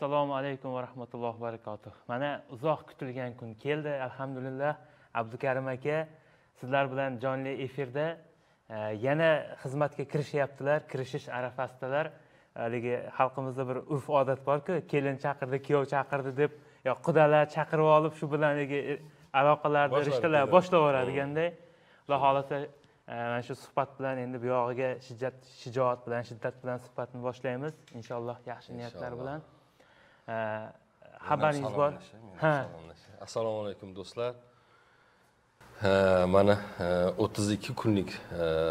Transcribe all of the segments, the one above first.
Assalomu alaykum va rahmatullohi va barakatuh. Mana uzoq kutilgan kun keldi. Alhamdulillah, Abdukarim aka sizlar bilan jonli efirda yana xizmatga kirishyaptilar, kirishish arafasidalar. Haligi xalqimizda bir urf-odat bor-ku, kelin chaqirdi, kuyov chaqirdi deb yo qudalar chaqirib olib shu bilan aloqalarni, rishtalar boshlab yuboradiganday. Alloh xolasa mana shu suhbat bilan endi bu yog'iga shiddat bilan suhbatni boshlaymiz. Inshaalloh yaxshi niyatlar bilan. Xabaringiz bor. Assalomu alaykum do'stlar. Mana 32 kunlik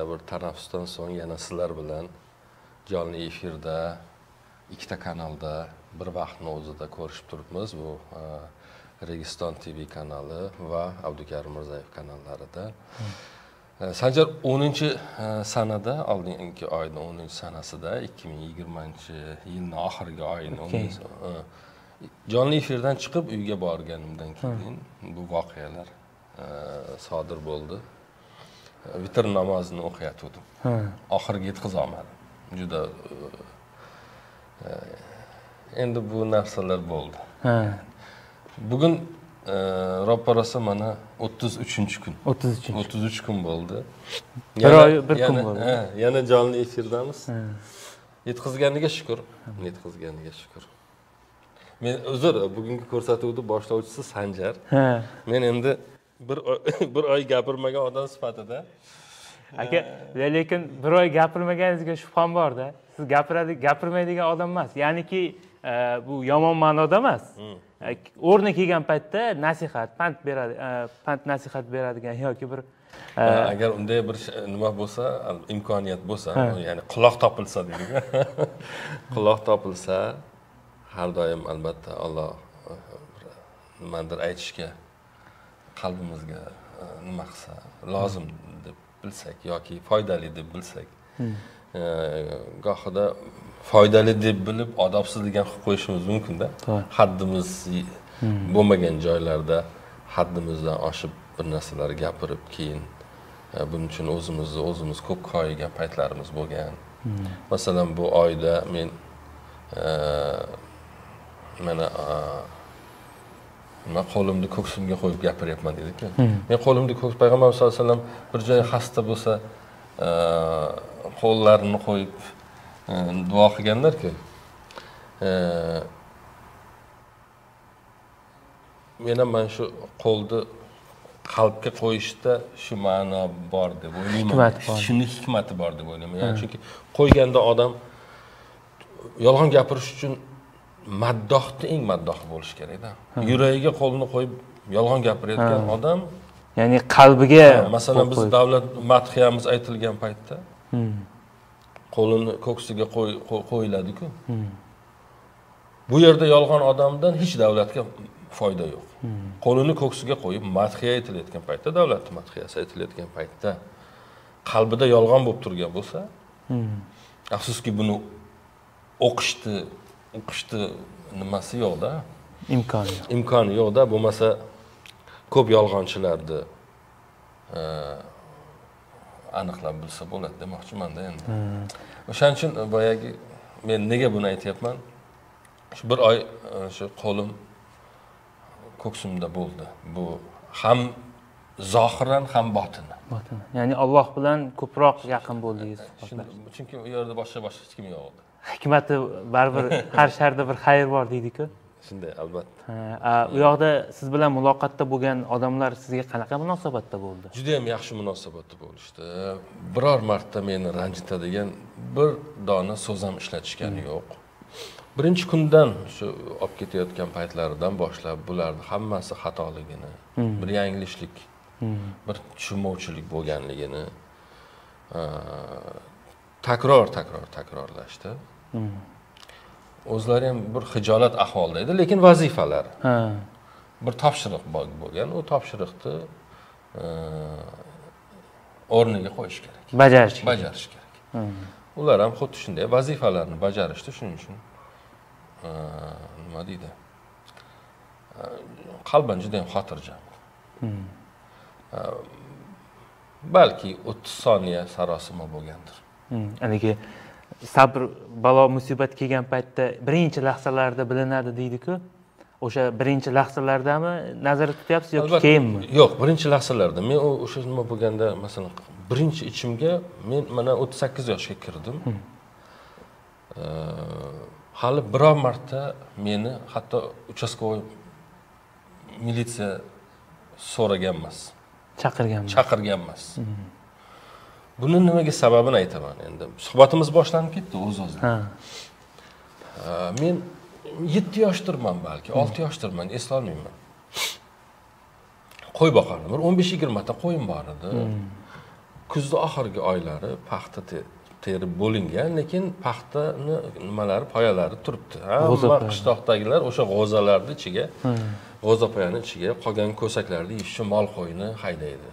bir tanaffusdan so'ng yana sizlar bilan jonli efirda ikkita kanalda bir vaqtning o'zida ko'rishib turibmiz. Bu Registon TV kanali va Abdukarim Mirzayev kanallarida. Sanjar 10-sanada, oldingi oyning 10-sanasida 2020-yilning oxirgi oyini jonli efirdan chiqib uyga borganimdan keyin bu voqealar sodir bo'ldi. Vitr namozini o'qiyotdim. Oxiriga yetkaza olmadim. Juda endi bu narsalar bo'ldi. Bugun ro'parasi mana 33-kun. 33 kun bo'ldi. Bir kun bo'ldi. Yana jonli efirdamiz. Yetkazganiga shukr. Men uzr, bugungi ko'rsatuvni boshlovchisi Sanjar. Men endi bir oy gapirmagan odam sifatida. Aka, lekin bir oy gapirmaganingizga shubham bor-da. Siz gapirmaydigan odam emas. Ya'niki bu yomon ma'noda emas. O'rni kelgan paytda pand nasihat beradigan yoki bir agar unday bir nima bo'lsa, imkoniyat bo'lsa, ya'ni quloq topilsa deydi. Quloq topilsa har doim albatta Alloh nimadir aytishga qalbimizga nima qilsa lozim deb bilsak yoki foydali deb bilsak, gohida foydali deb bilib odobsizlikni qilib qo'yishimiz mumkin-da. Haddimiz bo'lmagan joylarda haddimizdan oshib bir narsalar gapirib, keyin buning uchun o'zimiz ko'p koyigan paytlarimiz bo'lgan. Masalan, bu oyda men mana qo'limni ko'ksimga qo'yib gapiryapman dedik-ku. Men qo'limni payg'ambar sollallohu alayhi vasallam bir joyi xasta bo'lsa qo'llarini qo'yib duo qilganlar-ku. Meni mana shu qo'lni qalbga qo'yishda shu ma'no bor deb o'ylayman. Shuni hikmati bor deb o'ylayman. Ya'ni chunki qo'yganda odam yolg'on gapirish uchun eng maddoh bo'lish kerak-da. Yuragiga qo'lini qo'yib yolg'on gapirayotgan odam, ya'ni qalbiga, masalan biz davlat madhiyamiz aytilgan paytda qo'lini ko'ksiga qo'yiladi-ku. Bu yerda yolg'on odamdan hech davlatga foyda yo'q. Qo'lini ko'ksiga qo'yib madhiya aytilayotgan paytda, davlat madhiyasi aytilayotgan paytda qalbida yolg'on bo'lib turgan bo'lsa, afsuski buni o'qishni nimasi yo'q-da, imkoni yo'q-da. Bo'lmasa ko'p yolg'onchilarni aniqlab bilsa bo'ladi demoqchiman-da endi. O'shaning uchun boyagi men nega buni aytayapman? Shu bir oy shu qo'lim ko'ksimda bo'ldi. Bu ham zohiran ham botinan. Ya'ni Alloh bilan ko'proq yaqin bo'ldingiz. Chunki u yerda boshqa hech kim yo'q edi. Hikmati baribir har sharda bir xayr bor deydi-ku. Shunday, albatta. U yoqda siz bilan muloqotda bo'lgan odamlar sizga qanaqa munosabatda bo'ldi? Juda ham yaxshi munosabatda bo'lishdi. Biror marta meni ranjitadigan bir dona so'z ham ishlatishgani yo'q. Birinchi kundan shu olib ketayotgan paytlaridan boshlab bularning hammasi xatoligini, bir yanglishlik, bir tushunmovchilik bo'lganligini takrorlashdi. O'zlari ham bir hijolat ahvolda edi, lekin vazifalar. Bir topshiriq bo'lgan, u topshiriqni o'rniga qo'yish kerak. Bajarish kerak. Ular ham xuddi shunday vazifalarni bajarishdi, shuning uchun nima deydi? Qalban juda ham xotirjam. Balki 30 soniya sarosima bo'lgandir. sabr, balo, musibat kelgan paytda birinchi lahzalarda bilinadi deydi-ku. O'sha birinchi lahzalardami nazarda tutyapsiz yoki keyinmi? Yo'q, birinchi lahzalarda. Men o'sha nima bo'lganda, masalan, birinchi ichimga men mana 38 yoshga kirdim. Hali biror marta meni hatto uchastkovoy militsiya so'ragan emas. Chaqirgan emas. Bunun nimaga sababini aytaman endi. Suhbatimiz boshlanib ketdi o'z-o'zidan. Ha. Men 7 yoshdirman balki, 6 yoshdirman, eslolmayman. Qo'y boqardim. 15-20 ta qo'yim bor edi. Kuzning oxirgi oylari paxta terib bo'lingan, lekin paxtani nimalari, poyalari turibdi. Hamma qishloqdagilar o'sha g'o'zalarni ichiga, g'o'zapoyani ichiga qolgan ko'saklarni yeyish uchun mol qo'yini haydaydi.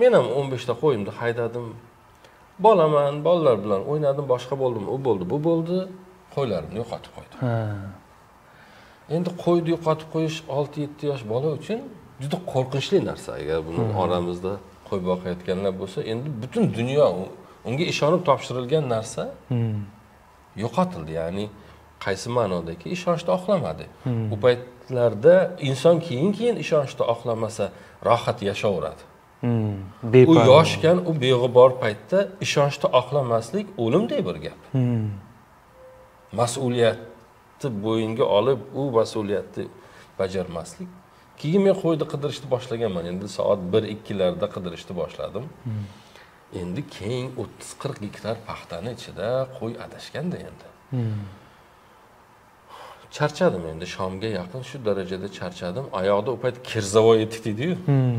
Men ham 15 ta qo'yimni haydadim. Bolaman, bolalar bilan o'ynadim, boshqa bo'ldim, u bo'ldi, bu bo'ldi. Qo'ylarimni yo'qotib qo'ydim. Endi qo'yni yo'qotib qo'yish 6-7 yosh bola uchun juda qo'rqinchli narsa. Agar buni oramizda qo'y boqayotganlar bo'lsa, endi butun dunyo unga ishonib topshirilgan narsa yo'qotildi. Ya'ni qaysi ma'nodaki ishonchni oqlamadi. Bu paytlarda inson keyin ishonchni oqlamasa, rohat yashayveradi. U yoshgan, u beg'ubor paytda ishonchni oqlamaslik o'limdek bir gap. Mas'uliyatni bo'yinga olib, u mas'uliyatni bajarmaslik. Keyin men qo'yni qidirishni boshlaganman. Endi soat 1-2larda qidirishni boshladim. Endi keng 30-40 gektar paxtani ichida qo'y adashganda endi. Charchadim endi shomga yaqin shu darajada charchadim. Oyoqda u payt Kirzavoy etik dedi-yu.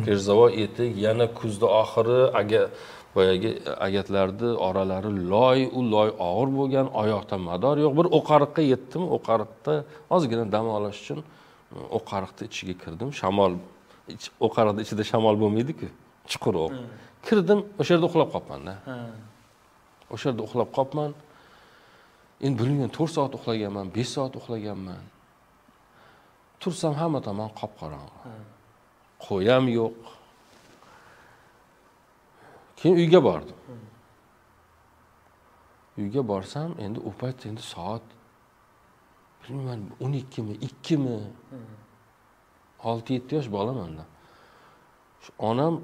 Kirzavoy etik yana kuzda oxiri boyagi agatlarni oralari loy, u loy og'ir bo'lgan, oyoqda mador yo'q. Bir o'qariqqa yetdim. O'qariqda ozgina dam olish uchun o'qariqning ichiga kirdim. Shamol, o'qariqning ichida shamol bo'lmaydi-ku, chuqur o'q. Kirdim, o'sha yerda uxlab qolman-da. O'sha yerda uxlab qolman. Endi bilmayman, 4 soat uxlaganman, 5 soat uxlaganman. Tursam hamma tomon qop-qorong'i. Qo'yam yo'q. Keyin uyga bordim. Uyga borsam, endi u payt endi soat bilmayman 12mi, 2mi? 6-7 yosh bolamanda. Shu onam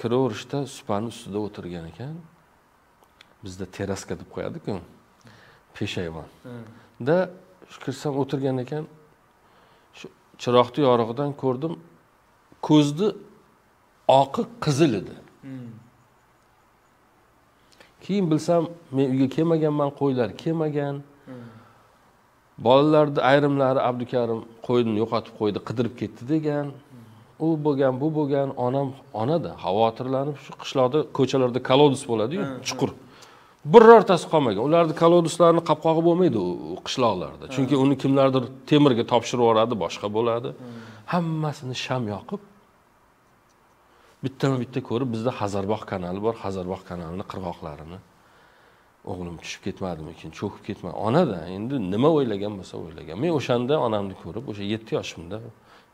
kiraverishda supaning ustida o'tirgan ekan. Bizda teraska deb qo'yadi-ku. Peshayvon. Da kirsam o'tirgan ekan, shu chiroqni yorug'idan ko'rdim, ko'zni oqi qizil edi. Keyin bilsam, men uyga kelmaganman, qo'ylar kelmagan. Bolalarning ayrimlari Abdukarim qo'yini yo'qotib qo'ydi, qidirib ketdi degan. U bo'lgan, bu bo'lgan, onada xavotirlanib shu qishloqda, ko'chalarda kolodus bo'ladi-yu, chuqur. Birortasi qolmagan. Ularning koloduslarni qapqog'i bo'lmaydi u qishloqlarda. Chunki uni kimlardir temirga topshirib yuboradi, boshqa bo'ladi. Hammasini sham yoqib bitta ko'rib, bizda Hazarboq kanali bor, Hazarboq kanalining qirg'oqlarini o'g'lim tushib ketmadimikin, cho'kib ketmadi. Onada endi nima o'ylagan bo'lsa o'ylagan. Men o'shanda onamni ko'rib, o'sha 7 yoshimda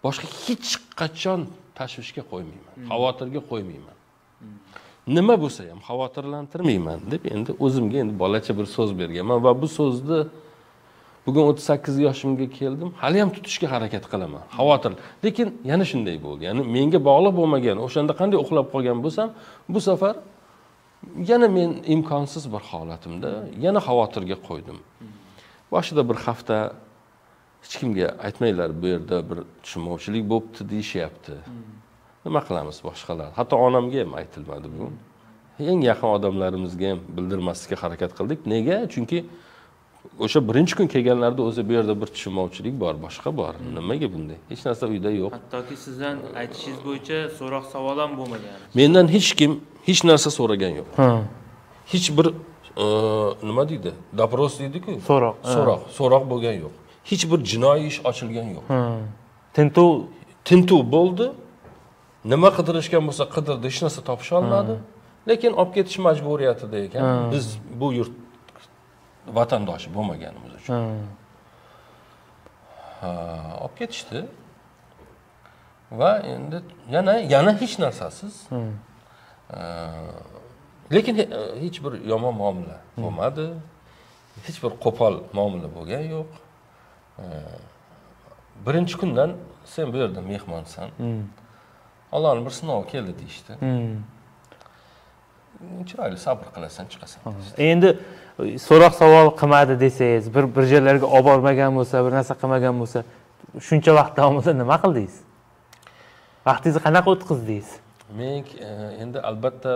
boshqa hech qachon tashvishga qo'ymayman, xavotirga qo'ymayman. Nima bo'lsa ham xavotirlantirmayman deb endi o'zimga endi bolacha bir so'z berganman va bu so'zni bugun 38 yoshimga keldim, hali ham tutishga harakat qilaman. Xavotir. Lekin yana shunday bo'ldi. Ya'ni menga bog'liq bo'lmagan, o'shanda qanday uxlab qolgan bo'lsam, bu safar yana men imkonsiz bir holatimda yana xavotirga qo'ydim. Boshida bir hafta hech kimga aytmanglar, bu yerda bir tushunmovchilik bo'libdi deyishyapti. Nima qilamiz boshqalar? Hatto onamga ham aytilmadi bu. Eng yaqin odamlarimizga ham bildirmaslikka harakat qildik. Nega? Chunki o'sha birinchi kun kelganlarda o'zi bu yerda bir tushunmovchilik bor, boshqa bor. Nimaga bunday? Hech narsa uyda yo'q. Hattoki sizdan aytishingiz bo'yicha so'roq-savol ham bo'lmagan. Mendan hech kim hech narsa so'ragan yo'q. Hech bir nima deydi? Dopros deydi-ku. So'roq bo'lgan yo'q. Hech bir jinoiy ish ochilgan yo'q. Tintuv bo'ldi. Nima qidirishgan bo'lsa qidirdi, hech narsa topisha olmadi. Lekin olib ketish majburiyatida ekan. Biz bu yurt vatandoshi bo'lmaganimiz uchun. Olib ketishdi. Va endi yana hech narsasiz. Lekin hiç bir yomon muomala bo'lmadi. Hiç bir qo'pol muomala bo'lgan yo'q. Birinchi kundan sen bu yerda mehmonsan. Allohning bir sinovi keldi deyishdi. Chiroyli sabr qilasan, chiqasan. Endi so'roq savol qilmadi desangiz, bir joylarga olib bormagan bo'lsa, bir narsa qilmagan bo'lsa, shuncha vaqt davomida nima qildingiz? Vaqtingizni qanaqa o'tkazdingiz? Men endi albatta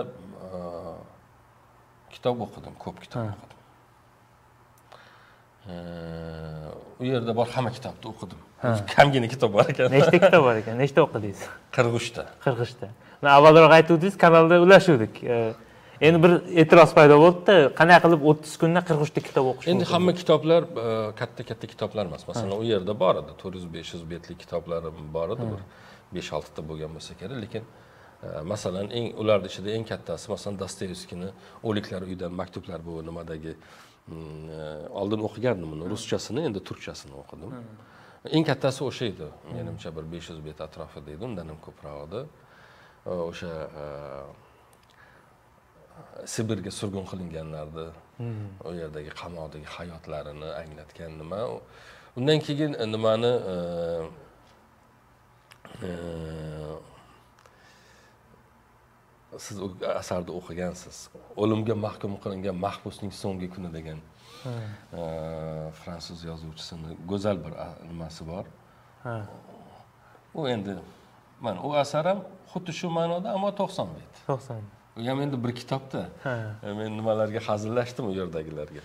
kitap okudum, ko'p kitap okudum. O yerde bor hamma kitapni okudum. Kamgina kitap var ekan. Nechta kitap var ekan? Nechta o'qidingiz? 43ta. Men avvalroq aytdingiz, kanalda ulashuvdik. Endi bir e'tiroz paydo bo'ldi-da, qanday qilib 30 kunda 43ta kitap o'qish? Endi hamma kitaplar katta kitaplar emas. Masalan, o yerde bor edi, 400-500 betlik kitaplarım bor edi. 5-6ta bo'lgan bo'lsa kerak, lekin masalan, ularning ichida eng kattasi, masalan, Dostoyevskiyni O'liklar uydan maktublar bu nimadagi oldin o'qigandim uni, ruschasini, endi turkchasini o'qidim. Eng kattasi o'sha edi. Menimcha bir 500 bet atrofida edi, undan ham ko'proq edi. O'sha Sibirga surgun qilinganlarni, u yerdagi qamoqdagi hayotlarini anglatgan nima. Undan keyin nimani siz o asarda o'qigansiz. O'limga mahkum qilingan mahbusning so'nggi kuni degan fransuz yozuvchisining go'zal bir nimasi bor. U endi mana o asar ham xuddi shu ma'noda, ammo 90 bet. 90. U ham endi bir kitobda. Men nimalarga hazillashdim u yerdagilarga.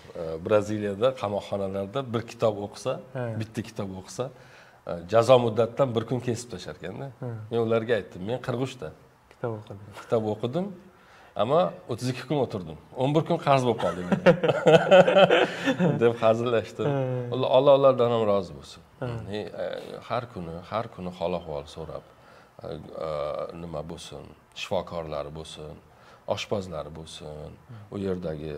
Braziliyada qamoqxonalarda bir kitob o'qisa, bitta kitob o'qisa, jazo muddatdan bir kun kesib tashlar ekanda. Men ularga aytdim, men 43ta kitap okudum ama 32 gün oturdum. 11 gün qarz bo'lib qoldi. Deb hazillashdim. Alloh ulardan ham rozi bo'lsin. Har kuni hol-ahvol so'rab, nima bo'lsin, shifokorlari bo'lsin, oshpazlari bo'lsin, u yerdagi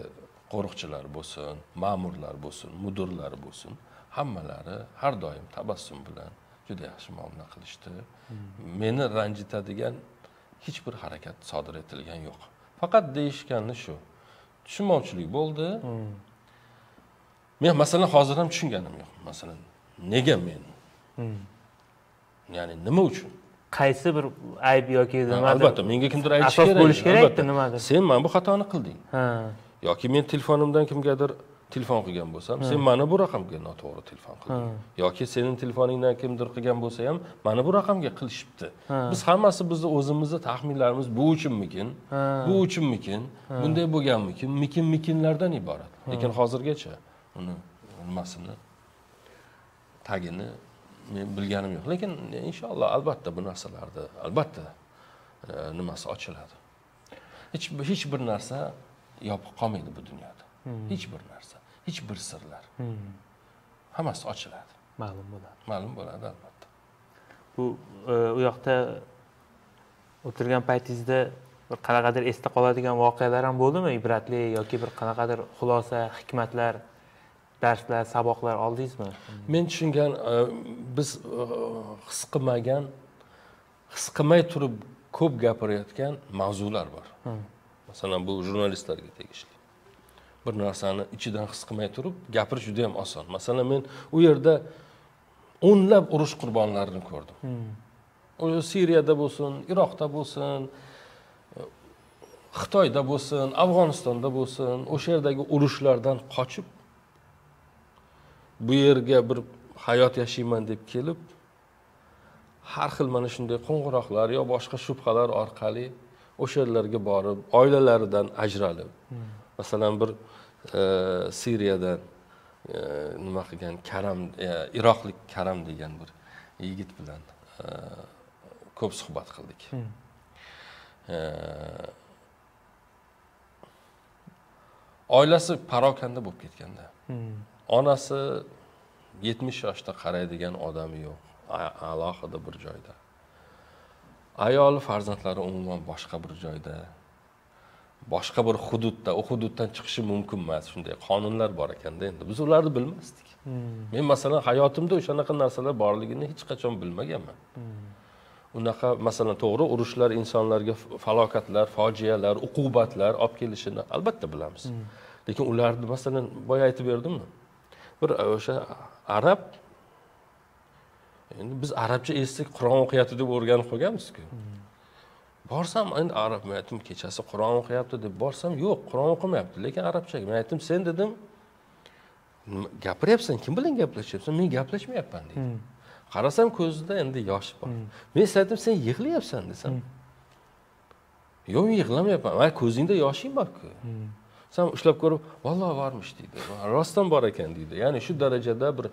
qo'riqchilar bo'lsin, ma'murlar bo'lsin, mudirlar bo'lsin, hammalari har doim tabassum bilan juda yaxshi muomala qilishdi. Meni ranjitadigan hiçbir hareket sodir etilgan yok. Fakat değişkenli şu. Tushunmovchilik bo'ldi. Men masalan hozir ham tushunganim yo'q. Masalan, nega men? Ya'ni nima uchun? Qaysi bir ayb yoki nima? Albatta, menga kimdir aytish kerak. Asos bo'lish kerak-da, nimadir. Sen mana bu xatoni qilding. Yoki men telefonimdan kimgadir telefon qilgan bo'lsam, sen mana bu raqamga noto'g'ri telefon qilding. Yoki sening telefoningdan kimdir qilgan bo'lsa ham, mana bu raqamga qilishibdi. Biz hammasi bizni o'zimizni taxminlarimiz bu uchunmikin, bu uchunmikin, bunday bo'lganmikin, mikin-mikinlardan iborat. Lekin hozirgacha uni nimasini tagini men bilganim yo'q. Lekin inshaalloh albatta bu narsalarda albatta nimasi ochiladi. Hech bir narsa yopiq qolmaydi bu dunyoda. Hech bir narsa. Hiç bir sırlar. Hammasi ochiladi. Ma'lum bo'ladi albatta. Bu u yoqda o'tirgan paytingizda bir qanaqadir esda qoladigan voqealar ham bo'ldimi? Ibratli yoki bir qanaqadir xulosa, hikmatlar, darslar, saboqlar oldingizmi? Men tushungan, biz his qilmay turib ko'p gapirayotgan mavzular bor. Masalan, bu jurnalistlarga tegishli. Bir narsani ichidan his qilmay turib gapirish juda ham oson. Masalan, men u yerda o'nlab urush qurbonlarini ko'rdim. Suriyada bo'lsin, Iroqda bo'lsin, Xitoyda bo'lsin, Afg'onistonda bo'lsin, o'sha yerdagi urushlardan qochib bu yerga bir hayot yashayman deb kelib, har xil mana shunday qo'ng'iroqlar yo boshqa shubhalar orqali o'sha yerlarga borib, oilalaridan ajralib, masalan bir Suriyadan nima qilgan Iroqlik Karam degan bir yigit bilan ko'p suhbat qildik. Oilasi parokanda bo'lib ketganda. Onasi 70 yoshda qaraydigan odami yo'q, alohida bir joyda. Ayol farzandlari umuman boshqa bir joyda. Boshqa bir hududda, o hududdan chiqishi mumkin emas. Shunday qonunlar bor ekanda endi. Biz ularni bilmasdik. Men masalan hayotimda o'shanaqa narsalar borligini hech qachon bilmaganman. unaqa masalan to'g'ri urushlar insonlarga falokatlar, fojialar, uqubatlar olib kelishini albatta bilamiz. Lekin ularni masalan boya aytib berdimmi? Bir o'sha arab endi biz arabcha eshitsak Qur'on o'qiyapti deb o'rganib qolganmiz-ku. Borsam endi arab men aytdim kechasi Qur'on o'qiyapti deb borsam yo'q, Qur'on o'qimayapti, lekin arabchaga. Men aytdim sen dedim gapiryapsan, kim bilan gaplashyapsan? Men gaplashmayapman dedi. Qarasam ko'zida endi yosh bor. Men aytdim sen yig'layapsan desam. Yo'q, yig'lamayapman. Mana ko'zingda yoshing bor-ku. Sen ushlab ko'rib, vallahi varmış dedi. Rostdan bor ekan dedi. Ya'ni shu darajada bir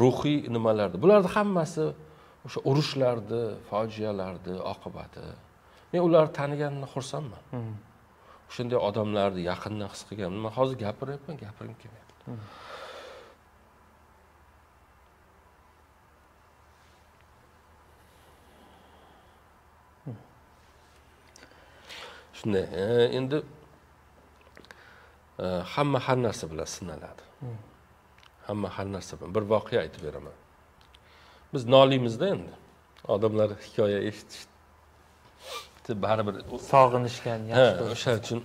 ruhiy nimalardi. Bularning hammasi o'sha urushlardi, fojialardi oqibati. Men ularni taniganimni xursandman. Shunday odamlarni yaqindan his qilganman. Men hozir gapiryapman, gapirim kelmayapti. Shunday, endi hamma har narsa bilan sinaladi. Hamma har narsa bilan. Bir voqea aytib beraman. Biz nolimizda endi odamlar hikoya eshitishdi, baribir sog'inishgan, yaxshi. O'sha uchun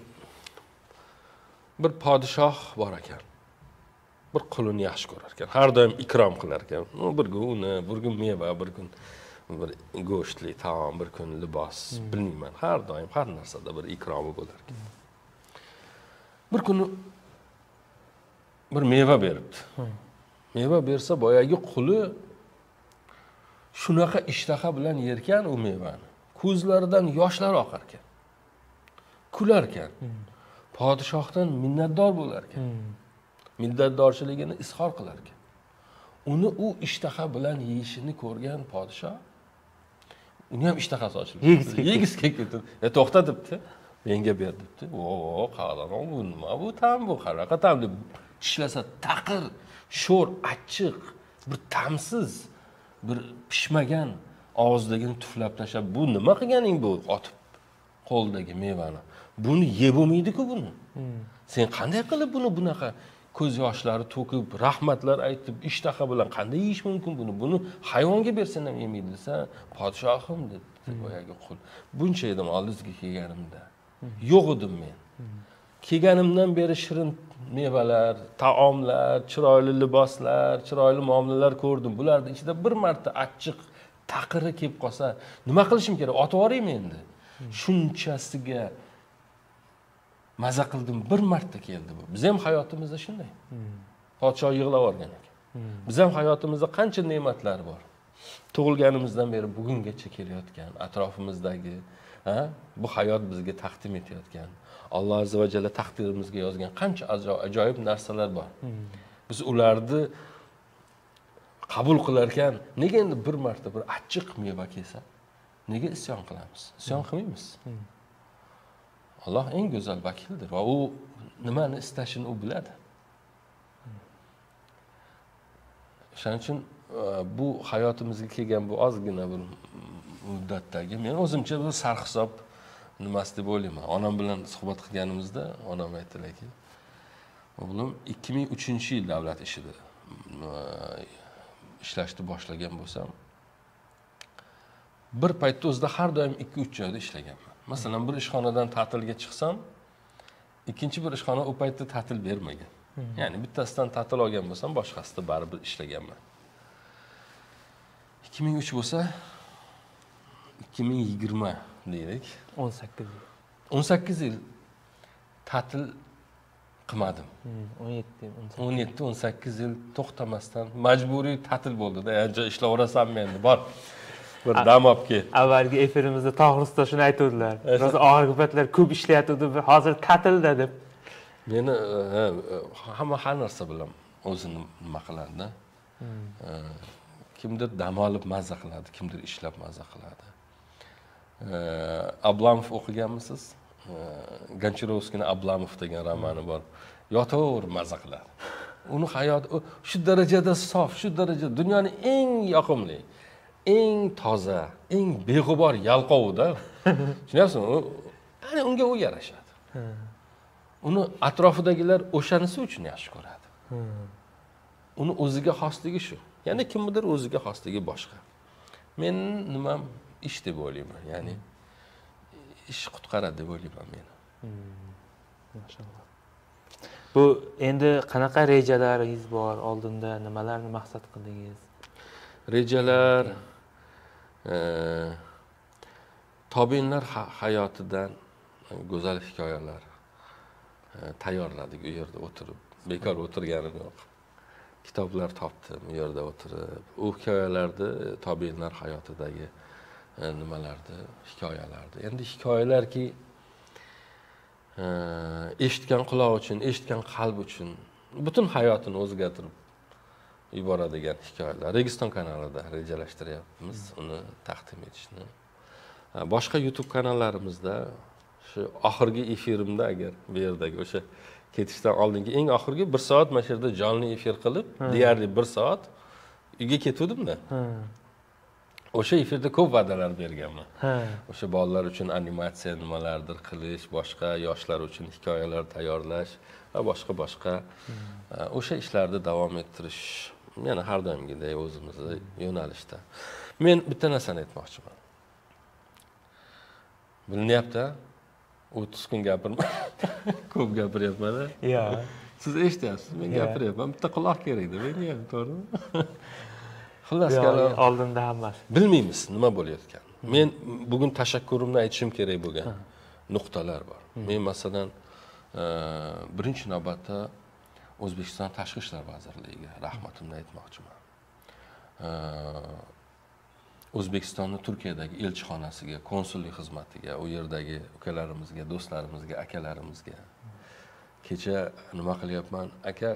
bir podshoh bor ekan. Bir qulini yaxshi ko'rar ekan. Har doim ikrom qilar ekan. Bir kun uni, bir kun meva, bir kun bir go'shtli taom, bir kun libos, bilmayman. Har doim har narsada bir ikromi bo'lar ekan. Bir kuni bir meva beribdi. Meva bersa boyagi quli shunaqa ishtaha bilan yerkan u mevani. Ko'zlaridan yoshlar oqar ekan. Kular ekan. Podshohdan minnatdor bo'lar ekan. Minnatdorchiligini izhor qilar ekan. Uni u ishtaha bilan yeyishini ko'rgan podshoh uni ham ishtahasi ochildi. Yegizga ketdi. To'xta debdi. Menga ber debdi. O, qalarong bu nima bu tam bu qanaqa tam deb tishlasa taqir, sho'r, achchiq, bir tamsiz, bir pishmagan og'izdagini tuflab tashab bu nima qilganing bu otib qo'ldagi mevani. Buni yeb olmaydi-ku buni. Sen qanday qilib buni bunaqa ko'z yoshlari to'kib, rahmatlar aytib, ishtaha bilan qanday yeyish mumkin buni? Buni hayvonga bersan ham yemaydi desa, podshohim dedi boyagi qul. Buncha edim oldizga kelganimda. Yo'q edim men. Kelganimdan beri shirin mevalar, taomlar, chiroyli liboslar, chiroyli muomalalar ko'rdim. Bularning ichida bir marta achchiq, taqiri kelib qolsa, nima qilishim kerak? Otib yuboraymi endi? Shunchasiga maza qildim, bir marta keldi bu. Biz ham hayotimizda shunday. Podshoh yig'lab o'rgan ekan. Biz ham hayotimizda qancha ne'matlar bor. Tug'ilganimizdan beri bugungacha kelayotgan, atrofimizdagi, bu hayot bizga taqdim etayotgan, Alloh azza va jalla taqdirimizga yozgan qancha ajoyib narsalar bor. Biz ularni qabul qilar ekan, nega endi bir marta bir achchiq meva kelsa, nega isyon qilamiz? Isyon qilmaymiz. Allah en güzel vakildir ve o nimani istashini u biladi. Shuning uchun bu hayotimizga kelgan bu ozgina bir muddatdagi men o'zimcha bir sarhisob nimasi deb o'ylayman. Onam bilan suhbat qilganimizda onam aytdilarki, o'g'lim 2003-yil davlat ishida ishlashni boshlagan bo'lsam, bir paytda o'zida har doim 2-3 joyda ishlaganman. Masalan, bir ishxonadan ta'tilga chiqsam, ikkinchi bir ishxona u paytda ta'til bermagan. Ya'ni bittasidan ta'til olgan bo'lsam, boshqasida baribir ishlaganman. 2003 bo'lsa, 2020 deylik, 18 yil. 18 yil ta'til qilmadim. 17-18 yil to'xtamasdan majburiy ta'til bo'ldi-da, ishlayverasanmi endi, bor. Bir dam olib ket. Avvalgi efirimizda to'g'risida shuni aytdilar. Rosa og'ir gaplar ko'p ishlayotdi, hozir ta'tilda deb. Meni hamma har narsa bilan o'zini nima qiladi? Kimdir dam olib mazza qiladi, kimdir ishlab mazza qiladi. Ablamov o'qiganmisiz? Ganchirovskiyning Ablamov degan romani bor. Yotaverib mazza qiladi. Uni hayoti shu darajada sof, shu darajada dunyoning eng yoqimli, eng toza, eng beg'ubor yalqovida. Tushunyapsizmi? Ana unga u yarashadi. Uni atrofidagilar o'shanisi uchun yaxshi ko'radi. Uni o'ziga xosligi shu. Ya'ni kimdir o'ziga xosligi boshqa. Men nimam iş deb o'ylayman. Ya'ni ish qutqaradi deb o'ylayman men. Maşallah. Bu endi qanaqa rejalaringiz bor? Oldinda nimalarni maqsad qildingiz? Rejalar tobinlar hayotidan go'zal hikoyalar tayyorladik u yerda o'tirib. Bekor o'tirganim yo'q. Kitoblar topdim u yerda o'tirib. U hikoyalarni tobinlar hayotidagi nimalarni, hikoyalarni. Endi hikoyalarki eshitgan quloq uchun, eshitgan qalb uchun butun hayotini o'zgartirib yuboradigan hikoyalar. Registon kanalida rejalashtiryapmiz uni taqdim etishni. Boshqa YouTube kanallarimizda shu oxirgi efirimda agar bu yerdagi o'sha ketishdan oldingi eng oxirgi 1 soat mana shu yerda jonli efir qilib, deyarli 1 soat uyga ketuvdim-da. O'sha efirda ko'p va'dalar berganman. O'sha bolalar uchun animatsiya nimalardir qilish, boshqa yoshlar uchun hikoyalar tayyorlash va boshqa o'sha ishlarni davom ettirish. Yana har doimgidek o'zimizni yo'nalishda. Men bitta narsani aytmoqchiman. Bilinyapti? 30 kun gapirman. Ko'p gapiryapman. Yo'q. Siz eshityapsiz, men gapiryapman. Bitta quloq kerak-da, menga, to'g'rimi? Xullas qala oldinda hammasi. Bilmaymiz nima bo'layotganini. Men bugun tashakkurimni aytishim kerak bo'lgan nuqtalar bor. Men masalan, birinchi navbatda O'zbekiston Tashqi ishlar vazirligiga rahmatimni aytmoqchiman. O'zbekistonni Turkiyadagi elchixonasiga, konsullik xizmatiga, u yerdagi ukalarimizga, do'stlarimizga, akalarimizga. Kecha nima qilyapman? Aka,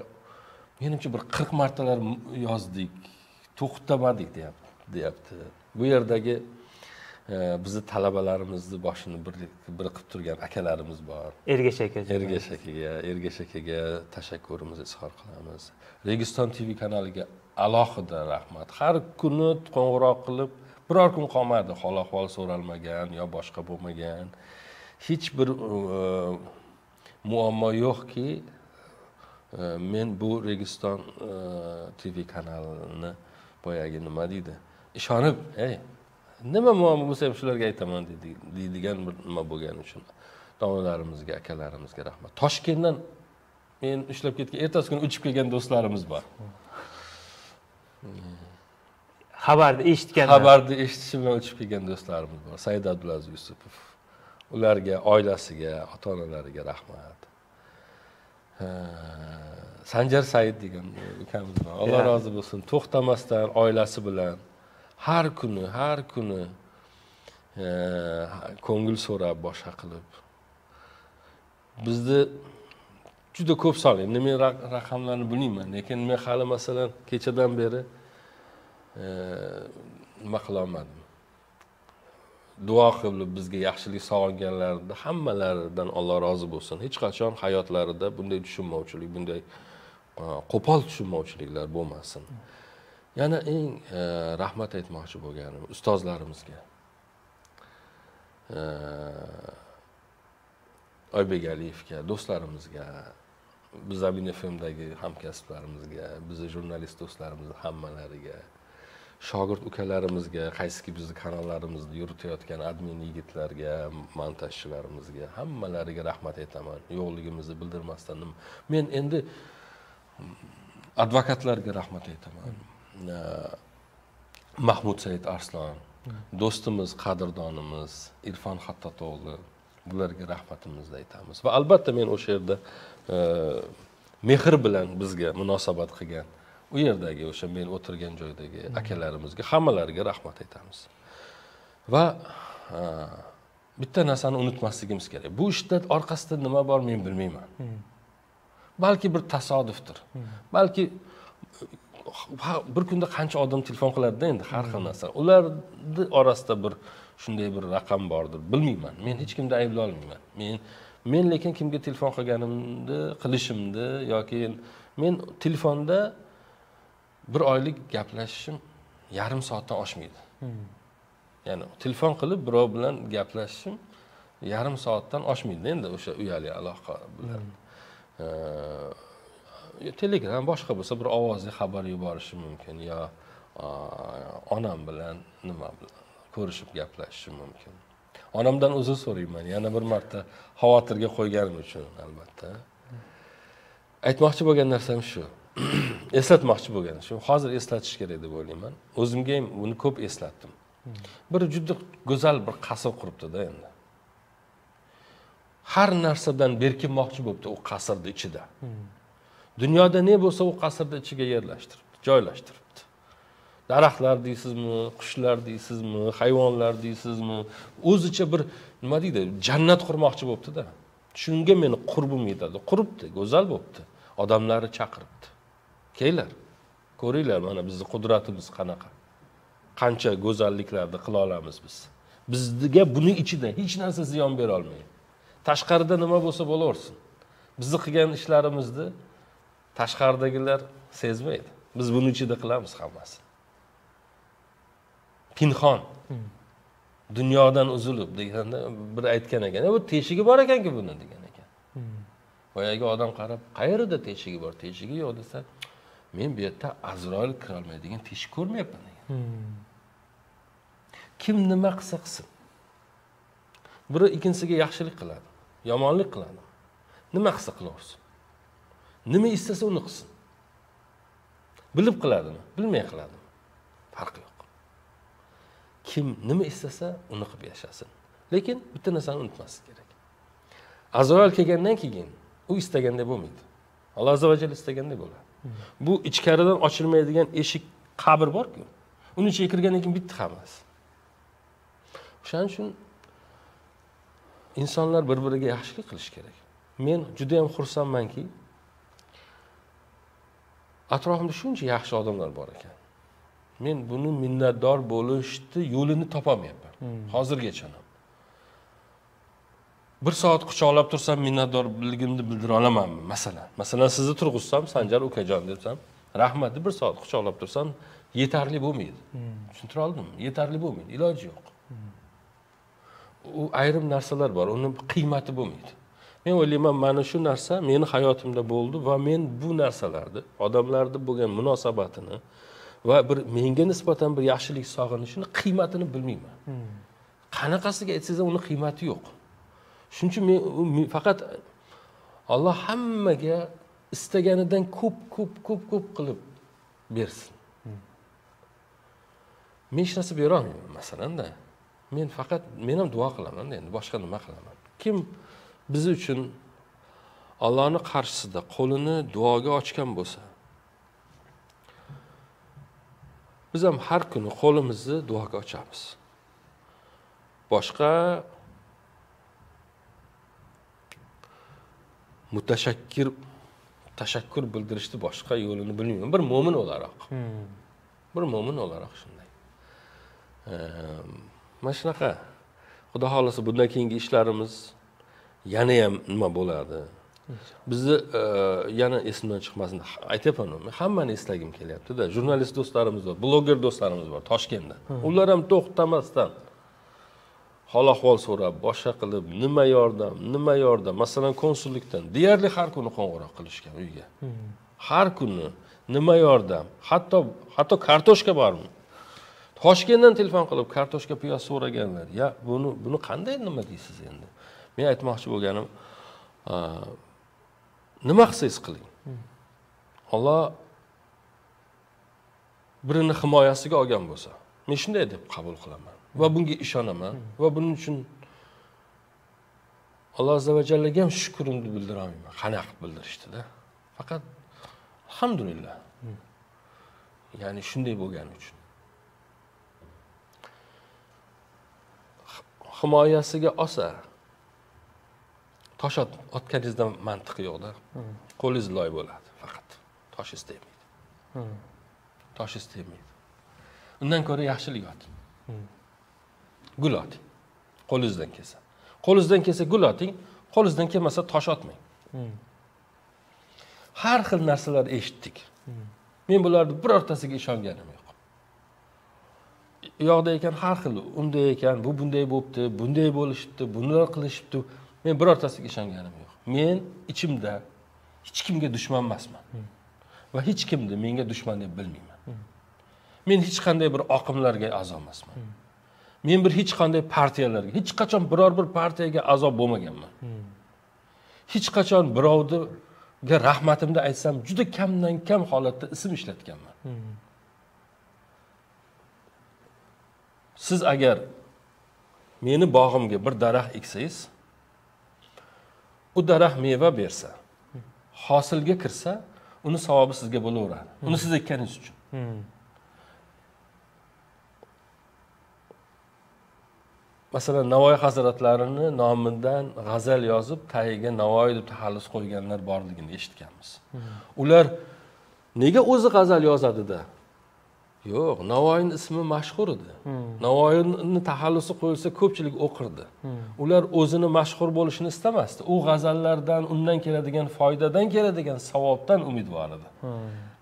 menimcha bir 40 martalar yozdik. To'xtamadik deyapti. Bu yerdagi bizni talabalarimizni boshini bir qilib turgan akalarimiz bor. Ergash akaga tashakkurimizni izhor qilamiz. Registon TV kanaliga alohida rahmat. Har kuni qo'ng'iroq qilib, biror kun qolmadi, hol-ahvol so'ralmagan yo boshqa bo'lmagan. Hech bir muammo yo'qki, men bu Registon TV kanalini boyagi nima deydi? Ishonib, nima muammo bo'lsa ham shularga aytaman deydigan bir nima bo'lgani uchun domlalarimizga, akalarimizga rahmat. Toshkentdan men ishlab ketgan, ertasi kuni uchib kelgan do'stlarimiz bor. Xabarni eshitishi bilan uchib kelgan do'stlarimiz bor. Said Abdulaziz Yusupov. Ularga, oilasiga, ota-onalariga rahmat. Sanjar Said degan ukamiz bor. Alloh rozi bo'lsin. To'xtamasdan oilasi bilan har kuni ko'ngil so'rab, boshqa qilib bizni juda ko'p sonli. Men raqamlarni bilmayman, lekin men hali masalan kechadan beri nima qila olmadim. Duo qilib bizga yaxshilik sog'inganlarni hammalaridan Alloh rozi bo'lsin. Hech qachon hayotlarida bunday tushunmovchilik, bunday qo'pol tushunmovchiliklar bo'lmasin. Yana eng rahmat aytmoqchi bo'lganim ustozlarimizga. Oybek Aliyevga, do'stlarimizga, Zabin FM'dagi hamkasblarimizga, bizi jurnalist do'stlarimiz hammalariga, shogird ukalarimizga, qaysiki bizni kanallarimizni yuritayotgan admin yigitlarga, montajchilarimizga hammalariga rahmat aytaman. Yo'qligimizni bildirmasdan. Men endi advokatlarga rahmat aytaman. Mahmud Said Arslon, do'stimiz, qadrdonimiz Irfon Xattato'g'li, bularga rahmatimizni aytamiz. Va albatta men o'sha yerda mehr bilan bizga munosabat qilgan u yerdagi o'sha men o'tirgan joydagi akalarimizga hammalariga rahmat aytamiz. Va bitta narsani unutmasligimiz kerak. Bu ishda orqasida nima bor men bilmayman. Balki bir tasodifdir. Balki bir kunda qancha odam telefon qiladi-da endi har xil narsa. Ularning orasida bir shunday bir raqam bordir. Bilmayman. Men hech kimni ayblay olmayman. Men lekin kimga telefon qilganimni, qilishimni yoki men telefonda bir oylik gaplashishim yarim soatdan oshmaydi. Ya'ni telefon qilib birov bilan gaplashishim yarim soatdan oshmaydi endi o'sha uyali aloqa bilan. Telegram boshqa bo'lsa bir ovozli xabar yuborishim mumkin yo onam bilan nima bilan ko'rishib gaplashishim mumkin. Onamdan uzr so'rayman, yana bir marta xavotirga qo'yganim uchun albatta. Aytmoqchi bo'lgan narsam shu. Eslatmoqchi bo'lganim shu. Hozir eslatish kerak deb o'ylayman. O'zimga ham buni ko'p eslatdim. Bir juda go'zal bir qasr quribdi-da endi. Har narsadan berkinmoqchi bo'libdi u qasrda ichida. Dunyoda ne bo'lsa u qasrda ichiga yerlashtiribdi, joylashtiribdi. Daraxtlar deysizmi, qushlar deysizmi, hayvonlar deysizmi, o'zicha bir nima deydi, jannat qurmoqchi bo'libdi-da. Shunga meni qurbim yetadi. Quribdi, go'zal bo'libdi. Odamlari chaqiribdi. Kelinglar, ko'ringlar mana bizni qudratimiz qanaqa. Qancha go'zalliklarni qila olamiz biz. Bizga buni ichidan hech narsa ziyon bera olmaydi. Tashqarida nima bo'lsa bo'laversin. Bizni qilgan ishlarimizni tashqardagilar sezmaydi. Biz buni ichida qilamiz hammasini. Pinxon. Dunyodan uzilib deganda bir aytgan ekan, "Bu teshigi bor ekan-ku buni" degan ekan. Boyaga odam qarab, "Qayerda teshigi bor, teshigi yo'q" desa, "Men bu yerda Azroil kira olmaydi degan teshik ko'rmayapman" degan. Kim nima qilsa qilsin. Biri ikkinchisiga yaxshilik qiladi, yomonlik qiladi. Nima qilsa qilaversin. Nima istasa uni qilsin. Bilib qiladimi, bilmay qiladimi? Farq yo'q. Kim nima istasa uni qilib yashasin. Lekin bitta narsani unutmaslik kerak. Azroil kelgandan keyin u istagandek bo'lmaydi. Alloh azza va jalla istagandek bo'ladi. Bu ichkaridan ochilmaydigan eshik qabr bor-ku. Uni ichiga kirgandan keyin bitta hammasi. O'shaning uchun insonlar bir-biriga yaxshilik qilish kerak. Men juda ham xursandmanki, atrofimda shuncha yaxshi odamlar bor ekan. Men buni minnatdor bo'lishni yo'lini topolmayapman. Hozirgacha ham. Bir soat quchoqlab tursam minnatdorligimni bildira olamanmi? Masalan, sizni turg'izsam, Sanjar ukajon desam, rahmat deb bir soat quchoqlab tursam yetarli bo'lmaydi. Tushuntira oldimmi? Yetarli bo'lmaydi, iloji yo'q. U ayrim narsalar bor, uning qiymati bo'lmaydi. Men o'ylayman, mana shu narsa meni hayotimda bo'ldi va men bu narsalarni, odamlarda bo'lgan munosabatini va bir menga nisbatan bir yaxshilik sog'inishini qiymatini bilmayman. Qanaqasiga aytsangiz uni qiymati yo'q. Shuning uchun men faqat Alloh hammaga istaganidan ko'p qilib bersin. Men hech narsa bera olmayman masalan-da. Men faqat men ham duo qilaman-da, endi boshqa nima qilaman? Kim biz uchun Allohning qarshisida qo'lini duoga ochgan bo'lsa, biz ham har kuni qo'limizni duoga ochamiz. Boshqa mutashakkir tashakkur bildirishni boshqa yo'lini bilmayman. Bir mo'min o'laroq. Bir mo'min o'laroq shunday. Mana shunaqa. Xudo xolasa bundan keyingi ishlarimiz yana ham nima bo'ladi? Bizni yana esimdan chiqmasin deb aytayapman. Hammani eslagim kelyapti-da. Jurnalist do'stlarimiz bor, bloger do'stlarimiz bor Toshkentda. Ular ham to'xtamasdan hol-ahvol so'rab, boshqa qilib, nima yordam, masalan konsullikdan deyarli har kuni qo'ng'iroq qilishgan uyga. Har kuni nima yordam, hatto kartoshka bormi? Toshkentdan telefon qilib kartoshka piyoz so'raganlar. Ya buni qanday nima deysiz endi? Men aytmoqchi bo'lganim nima qilsangiz qiling. Alloh birini himoyasiga olgan bo'lsa, men shunday deb qabul qilaman va bunga ishonaman va buning uchun Alloh azza va jallaga ham shukrimni bildira olmayman. Qanaq bildirishdi-da. Faqat alhamdulillah. Ya'ni shunday bo'lgani uchun. Himoyasiga olsa tosh otganingizdan mantiqi yo'q-da. Qo'lingiz loy bo'ladi faqat. Toshingiz tegmaydi. Toshingiz tegmaydi. Undan ko'ra yaxshilik oting. Gul oting. Qo'lingizdan kelsa. Qo'lingizdan kelsa gul oting, qo'lingizdan kelmasa tosh otmang. Har xil narsalar eshitdik. Men bularning birortasiga ishonganim yo'q. Yo'qda ekan har xil, unday ekan, bu bunday bo'pti, bunday bo'lishibdi, buni qilishibdi. Men birortasiga ishonganim yo'q. Men ichimda hech kimga dushman emasman. Va hech kimni menga dushman deb bilmayman. Men hech qanday bir oqimlarga a'zo emasman. Men bir hech qanday partiyalarga, hech qachon biror bir partiyaga a'zo bo'lmaganman. Hech qachon birovga rahmatimni aytsam, juda kamdan kam holatda ism ishlatganman. Siz agar meni bog'imga bir daraxt eksangiz, u daraxt meva bersa, hosilga kirsa, uni savobi sizga bo'laveradi. Uni siz ekkaningiz uchun. Mesela Navoiy hazratlarini nomidan g'azal yozib, tayiga Navoiy deb tahallus qo'yganlar borligini eshitganmiz. Ular nega o'zi g'azal yozadi-da? Yo'q, Navoiyning ismi mashhur edi. Navoiyning tahallusi qo'yilsa ko'pchilik o'qirdi. Ular o'zini mashhur bo'lishini istamasdi. U g'azallardan, undan keladigan foydadan, keladigan savobdan umidvor edi.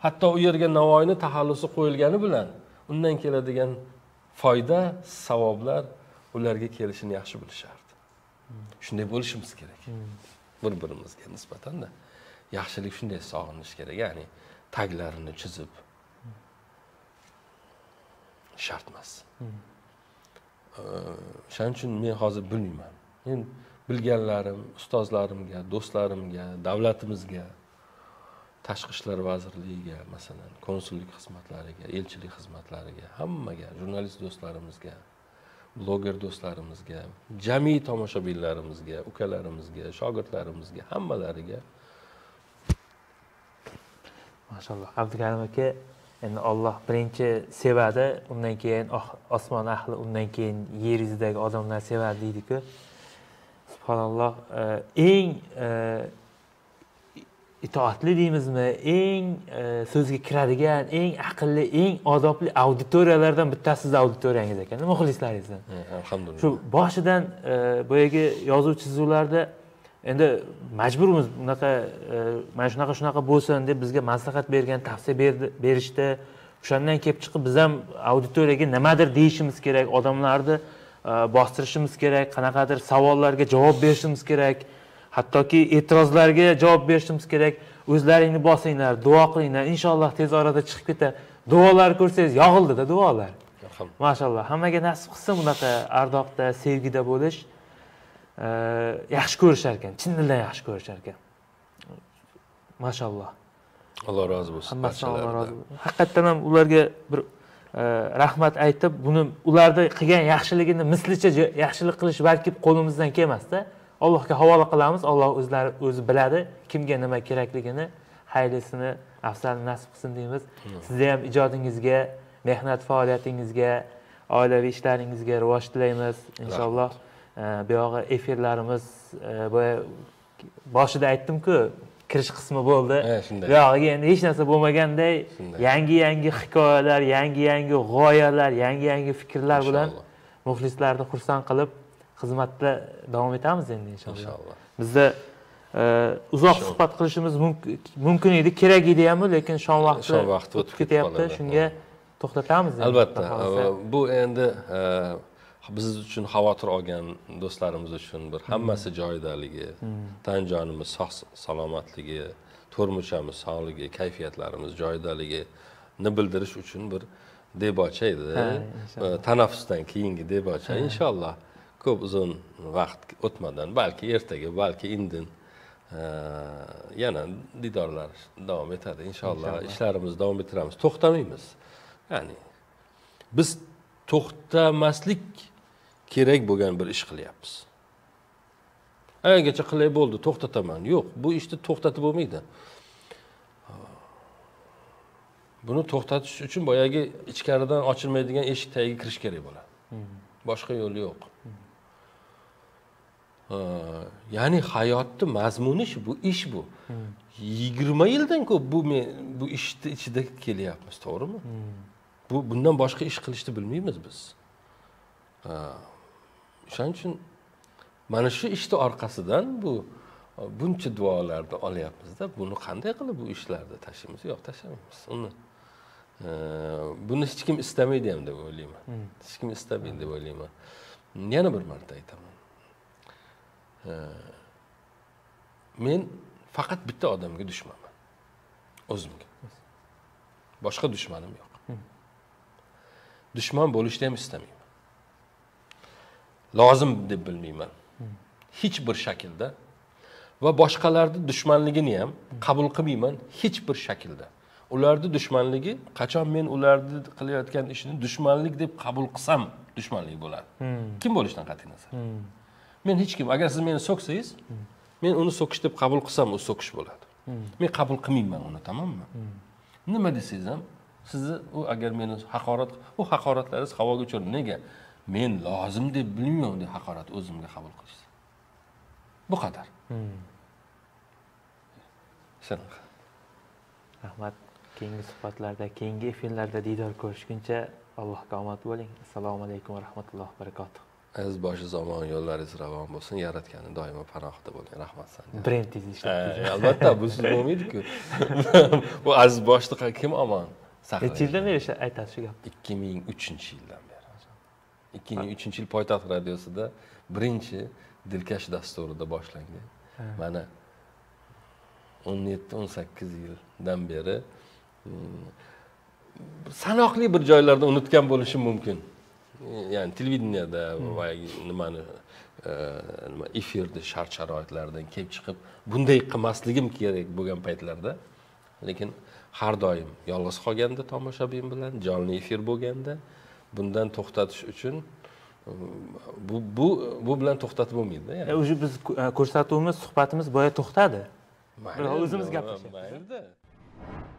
Hatto u yerga Navoiyning tahallusi qo'yilgani bilan undan keladigan foyda, savoblar ularga kelishini yaxshi bilishardi. Shunday bo'lishimiz kerak. Bir-birimizga nisbatan da yaxshilik shunday sog'inish kerak, ya'ni taglarini chizib shart emas. Shuning uchun men hozir bilmayman. Men bilganlarim, ustozlarimga, do'stlarimga, davlatimizga, Tashqi ishlar vazirligiga, masalan, konsullik xizmatlariga, elchilik xizmatlariga, hammaga, jurnalist do'stlarimizga, bloger do'stlarimizga, jamiy tomoshabinlarimizga, ukalarimizga, shogirdlarimizga, hammalariga. Mashallah, Abdukarim aka, endi Alloh birinchi sevadi, undan keyin osmon ahli, undan keyin yer yuzidagi odamlar sevadi deydi-ku. Subhanalloh, eng itoatli deymizmi, eng so'zga kiradigan, eng aqlli, eng odobli auditoriyalardan bittasi siz auditoriyangiz ekan, muxlislaringizdan. Alhamdulillah. Shu boshidan boyagi yozuv chizuvlarda endi majburimiz bunaqa mana shunaqa bo'lsin deb bizga maslahat bergan, tavsiya berishdi. O'shandan kelib chiqib biz ham auditoriyaga nimadir deyishimiz kerak, odamlarni bostirishimiz kerak, qanaqadir savollarga javob berishimiz kerak. Hattoki e'tirozlarga javob berishimiz kerak. O'zlaringni bosinglar, duo qilinglar. Inshaalloh tez orada chiqib ketar. Duolar ko'rsangiz, yog'ildi-da duolar. Mashallah, hammaga nasib qilsin bunaqa ardoqda, sevgida bo'lish. Yaxshi ko'rishar ekan, chin dildan yaxshi ko'rishar ekan. Mashallah. Alloh razı bo'lsin. Hammasidan Alloh razı bo'lsin. Haqiqatan ham ularga bir rahmat aytib, buni ularda qilgan yaxshiligini mislicha yaxshilik qilish balki qo'limizdan kelmasda. Allohga havola qilamiz. Alloh o'zlari o'zi biladi, kimga nima kerakligini, hayrisini, afzalini nasib qilsin deymiz. Sizga ham ijodingizga, mehnat faoliyatingizga, oilaviy ishlaringizga rivoj tilaymiz. Inshaalloh buyog'i efirlarimiz boshida aytdim-ku, kirish qismi bo'ldi. Buyog'iga endi hech narsa bo'lmaganday yangi-yangi hikoyalar, yangi-yangi g'oyalar, yangi-yangi fikrlar bilan muxlislarni xursand qilib xizmatda davom etamiz endi inshaalloh. Bizda uzoq suhbat qilishimiz mumkin edi, kerak edi ham, lekin shom vaqti o'tib ketyapti, shunga to'xtatamiz. Albatta, bu endi biz uchun xavotir olgan do'stlarimiz uchun bir hammasi joyidaligi, tan jonimiz salomatligi, turmushimiz sog'ligi, kayfiyatlarimiz joyidaligini bildirish uchun bir debocha edi. Tanaffusdan keyingi debocha inshaalloh. Ko'p uzun vaqt o'tmadan, balki ertaga, balki indin yana didorlar davom etadi. Inshaalloh ishlarimizni davom ettiramiz. To'xtamaymiz. Ya'ni biz to'xtamaslik kerak bo'lgan bir ish qilyapmiz. Aygacha qilay bo'ldi, to'xtataman. Yo'q, bu ishni to'xtatib bo'lmaydi. Buni to'xtatish uchun boyagi ichkaridan ochilmaydigan eshik tagiga kirish kerak bo'ladi. Boshqa yo'li yo'q. Yani hayatı mazmuni şu, bu iş bu. 20 yıldan ko'p bu işni ichida kelyapmiz, to'g'rimi? Bu bundan boshqa ish qilishni bilmaymiz biz. Shuning uchun mana shu ishni orqasidan buncha duolarni olyapmiz-da, bunu qanday qilib bu ishlarda tashlaymiz? Yo'q, tashlamaymiz. Buni hech kim istamaydi ham deb o'ylayman. Hech kim istamaydi deb o'ylayman. Yana bir marta aytaman. Men faqat bitta odamga dushmanman. O'zimga. Boshqa dushmanim yo'q. Dushman bo'lishni ham istamayman. lazım deb bilmayman. Hiçbir şekilde ve başkalarının düşmanlığını ham kabul qilmayman hiçbir şekilde. Ularning düşmanlığı, qachon men ularning qilayotgan ishini düşmanlık deb kabul qilsam düşmanlık bo'ladi. Kim bo'lishidan qat'iy nazar. Men hiç kim, agar siz meni so'ksangiz, men uni so'kish deb kabul qilsam u so'kish bo'ladi. Men kabul qilmayman uni, tamammi? Nima desangiz ham, sizni u agar meni haqorat, u haqoratlaringiz havoga uchirdi. Nega? Men lozim deb bilmayman deb haqorat o'zimga qabul qilishdi. Bu kadar. Shunaqa. Rahmat. Keyingi suhbatlarda, keyingi efirlarda diydor ko'rishguncha Allohga omat bo'ling. Assalomu alaykum va rahmatullohi va barakatuh. Aziz boshi zamon, yo'llaringiz ravon bo'lsin. Yaratgani doimo panohida bo'ling. Rahmat sizga. Brend ishlab. Albatta, bu siz bo'lmaydi-ku. Bu aziz boshni kim omon saqlaydi? Necha yildan beri aytasiz shu gapni? 2003-yildan beri. 2003-yil Poytaxt radiosida birinchi dilkash dasturida boshlangan. Mana 17-18 yıldan beri sanoqli bir joylarda unutgan bo'lishim mümkün. Yani televideniyada efirde shart-sharoitlardan kelib chiqib bunday qilmasligim kerak bo'lgan paytlarda. Lekin har doim yolg'iz qolganda tomoshabin bilan jonli efir bo'lganda bundan to'xtatish uchun bu bilan to'xtatib bo'lmaydi. Yani o'sha biz ko'rsatuvimiz, suhbatimiz boya to'xtadi. O'zimiz gaplashamiz.